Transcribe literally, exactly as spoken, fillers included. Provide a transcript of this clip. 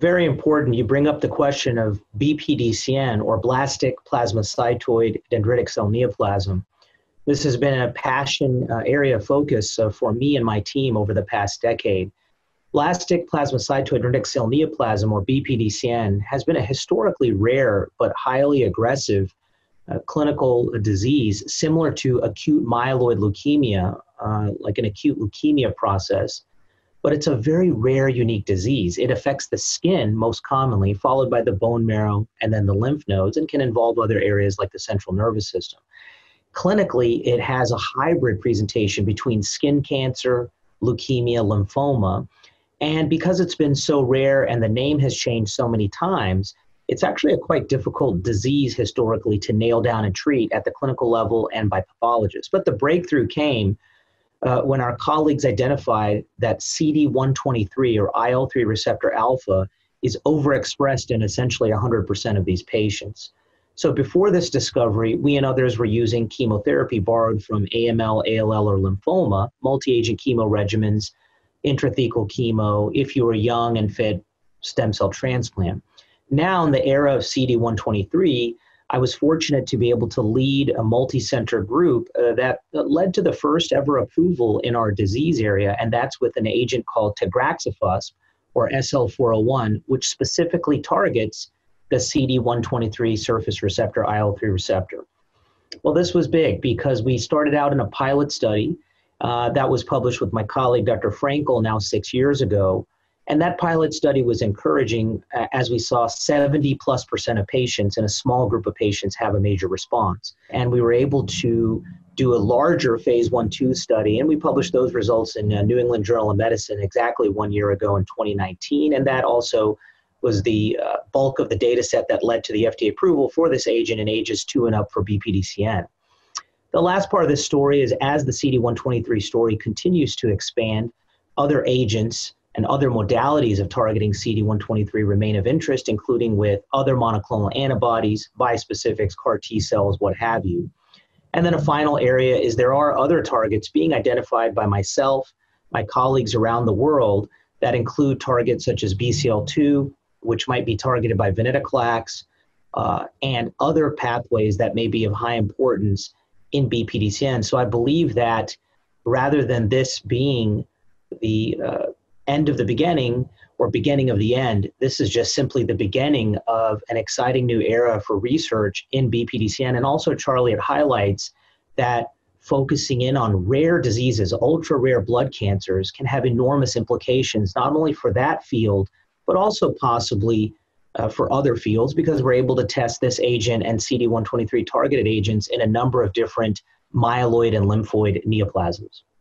Very important, you bring up the question of B P D C N, or blastic plasmacytoid dendritic cell neoplasm. This has been a passion uh, area of focus uh, for me and my team over the past decade. Blastic plasmacytoid dendritic cell neoplasm, or B P D C N, has been a historically rare but highly aggressive uh, clinical disease similar to acute myeloid leukemia, uh, like an acute leukemia process. But it's a very rare, unique disease. It affects the skin most commonly, followed by the bone marrow and then the lymph nodes, and can involve other areas like the central nervous system. Clinically, it has a hybrid presentation between skin cancer, leukemia, lymphoma, and because it's been so rare and the name has changed so many times, it's actually a quite difficult disease historically to nail down and treat at the clinical level and by pathologists. But the breakthrough came Uh, when our colleagues identified that C D one twenty-three, or I L three receptor alpha, is overexpressed in essentially one hundred percent of these patients. So before this discovery, we and others were using chemotherapy borrowed from A M L, A L L, or lymphoma, multi-agent chemo regimens, intrathecal chemo, if you were young and fit, stem cell transplant. Now in the era of C D one twenty-three, I was fortunate to be able to lead a multi-center group uh, that led to the first ever approval in our disease area, and that's with an agent called Tagraxofusp, or S L four oh one, which specifically targets the C D one twenty-three surface receptor, I L three receptor. Well, this was big because we started out in a pilot study uh, that was published with my colleague, Doctor Frankel, now six years ago. And that pilot study was encouraging uh, as we saw seventy plus percent of patients in a small group of patients have a major response. And we were able to do a larger phase one, two study. And we published those results in uh, New England Journal of Medicine exactly one year ago in twenty nineteen. And that also was the uh, bulk of the data set that led to the F D A approval for this agent in ages two and up for B P D C N. The last part of this story is as the C D one twenty-three story continues to expand, other agents and other modalities of targeting C D one twenty-three remain of interest, including with other monoclonal antibodies, bispecifics, CAR T cells, what have you. And then a final area is there are other targets being identified by myself, my colleagues around the world, that include targets such as B C L two, which might be targeted by venetoclax, uh, and other pathways that may be of high importance in B P D C N. So I believe that rather than this being the uh, end of the beginning or beginning of the end, this is just simply the beginning of an exciting new era for research in B P D C N. And also, Charlie, it highlights that focusing in on rare diseases, ultra rare blood cancers, can have enormous implications, not only for that field, but also possibly uh, for other fields, because we're able to test this agent and C D one twenty-three targeted agents in a number of different myeloid and lymphoid neoplasms.